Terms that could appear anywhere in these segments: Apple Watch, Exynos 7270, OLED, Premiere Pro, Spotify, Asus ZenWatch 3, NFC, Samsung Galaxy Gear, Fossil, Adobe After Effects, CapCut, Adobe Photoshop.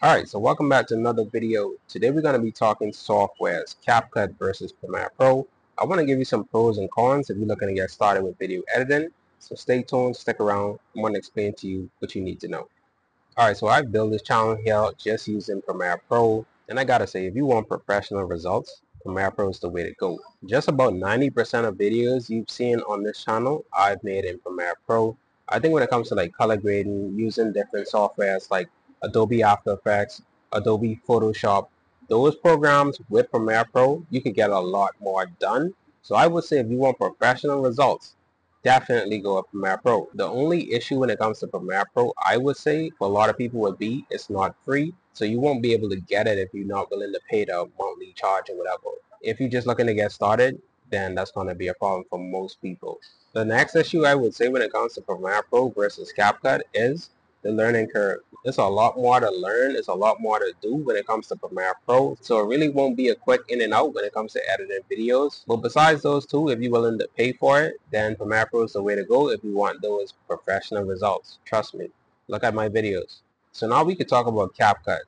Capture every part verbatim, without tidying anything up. Alright, so welcome back to another video. Today we're going to be talking softwares, CapCut versus Premiere Pro. I want to give you some pros and cons if you're looking to get started with video editing. So stay tuned, stick around. I'm going to explain to you what you need to know. Alright, so I built this channel here just using Premiere Pro. And I got to say, if you want professional results, Premiere Pro is the way to go. Just about ninety percent of videos you've seen on this channel, I've made in Premiere Pro. I think when it comes to like color grading, using different softwares like Adobe After Effects, Adobe Photoshop, those programs with Premiere Pro, you can get a lot more done. So I would say if you want professional results, definitely go with Premiere Pro. The only issue when it comes to Premiere Pro, I would say, for a lot of people would be, it's not free. So you won't be able to get it if you're not willing to pay the monthly charge or whatever. If you're just looking to get started, then that's going to be a problem for most people. The next issue I would say when it comes to Premiere Pro versus CapCut is the learning curve. It's a lot more to learn, it's a lot more to do when it comes to Premiere Pro, so it really won't be a quick in and out when it comes to editing videos. But besides those two, if you're willing to pay for it, then Premiere Pro is the way to go if you want those professional results. Trust me, look at my videos. So now we can talk about CapCut.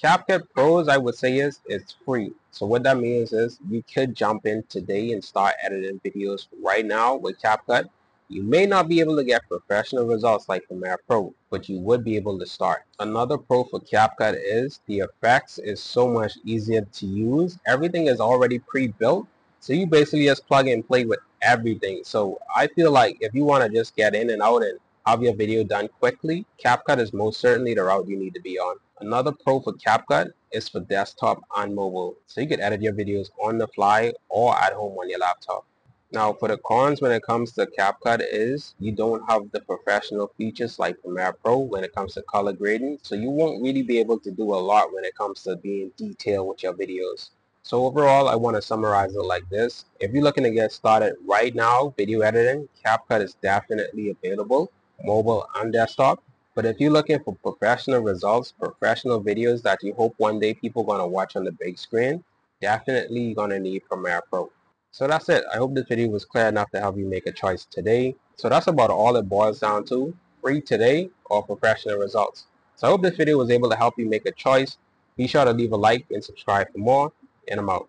CapCut Pros, I would say, is it's free. So what that means is you could jump in today and start editing videos right now with CapCut. You may not be able to get professional results like Premiere Pro, but you would be able to start. Another pro for CapCut is the effects is so much easier to use. Everything is already pre-built, so you basically just plug and play with everything. So I feel like if you want to just get in and out and have your video done quickly, CapCut is most certainly the route you need to be on. Another pro for CapCut is for desktop and mobile, so you can edit your videos on the fly or at home on your laptop. Now for the cons when it comes to CapCut is you don't have the professional features like Premiere Pro when it comes to color grading, so you won't really be able to do a lot when it comes to being detailed with your videos. So overall, I want to summarize it like this. If you're looking to get started right now, video editing, CapCut is definitely available, mobile and desktop. But if you're looking for professional results, professional videos that you hope one day people are going to watch on the big screen, definitely you're going to need Premiere Pro. So that's it. I hope this video was clear enough to help you make a choice today. So that's about all it boils down to, free today or professional results. So I hope this video was able to help you make a choice. Be sure to leave a like and subscribe for more, and I'm out.